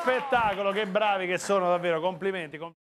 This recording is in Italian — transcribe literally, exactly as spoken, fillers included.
spettacolo, che bravi che sono davvero, complimenti. complimenti.